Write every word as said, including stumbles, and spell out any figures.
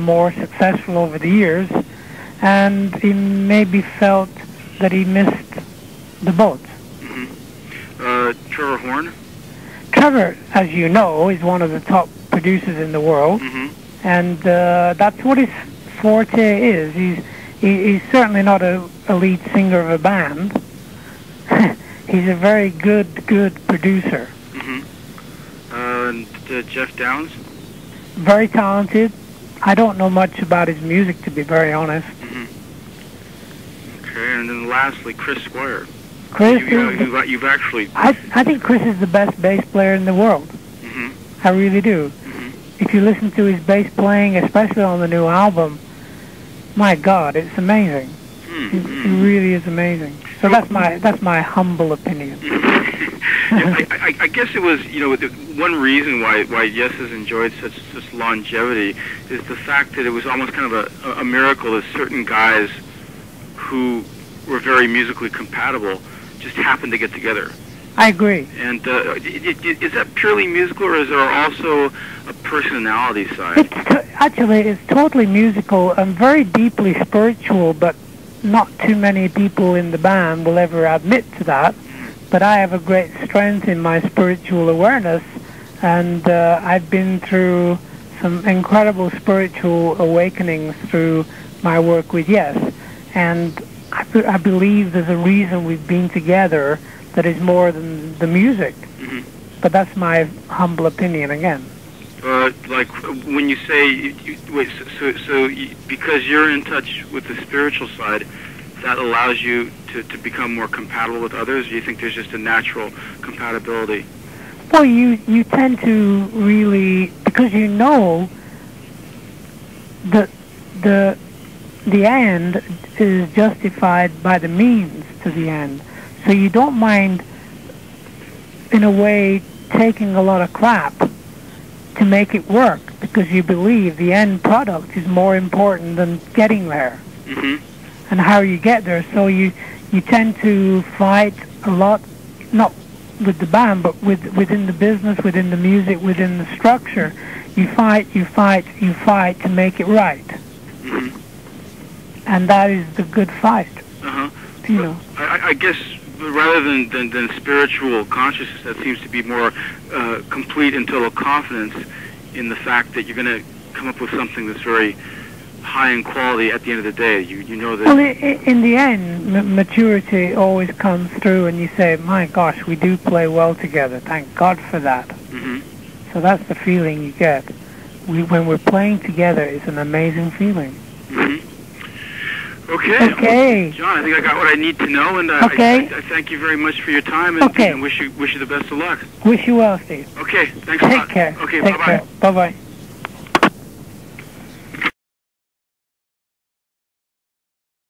more successful over the years, and he maybe felt that he missed the boat. Mm-hmm. uh, Trevor Horn? Trevor, as you know, is one of the top producers in the world, mm-hmm. and uh, that's what his forte is. He's, he, he's certainly not a, a lead singer of a band. He's a very good, good producer. Mm-hmm. Uh, and uh, Jeff Downs? Very talented. I don't know much about his music, to be very honest. Mm-hmm. Okay, and then lastly, Chris Squire. Chris, you, uh, you've, you've actually. I I think Chris is the best bass player in the world. Mm-hmm. I really do. Mm-hmm. If you listen to his bass playing, especially on the new album, my God, it's amazing. Mm-hmm. It really is amazing. So that's my that's my humble opinion. I, I, I guess it was, you know, the one reason why why Yes has enjoyed such such longevity is the fact that it was almost kind of a, a miracle that certain guys who were very musically compatible just happened to get together. I agree. And uh, it, it, is that purely musical, or is there also a personality side? It's actually, it's totally musical and very deeply spiritual, but not too many people in the band will ever admit to that. But I have a great strength in my spiritual awareness, and uh, I've been through some incredible spiritual awakenings through my work with Yes. And I, I believe there's a reason we've been together that is more than the music. Mm-hmm. But that's my humble opinion again. Uh, like when you say, you, wait, so, so, so you, because you're in touch with the spiritual side, that allows you to, to become more compatible with others? Or do you think there's just a natural compatibility? Well, you, you tend to really, because you know that the, the end is justified by the means to the end. So you don't mind, in a way, taking a lot of crap to make it work, because you believe the end product is more important than getting there. Mm-hmm. And how you get there, so you you tend to fight a lot, not with the band, but with within the business, within the music, within the structure. You fight, you fight, you fight to make it right, mm-hmm. and that is the good fight. Uh-huh. You know, I, I guess rather than, than than spiritual consciousness, that seems to be more uh, complete and total confidence in the fact that you're going to come up with something that's very high in quality at the end of the day. You you know that. Well, in the end, m maturity always comes through, and you say, "My gosh, we do play well together. Thank God for that." Mm-hmm. So that's the feeling you get. We, when we're playing together, it's an amazing feeling. Mm-hmm. Okay. Okay. Well, John, I think I got what I need to know, and uh, okay. I, I, I thank you very much for your time, and, okay. and wish you wish you the best of luck. Wish you well, Steve. Okay. Thanks a lot. Take care. Okay. Bye bye. Bye bye.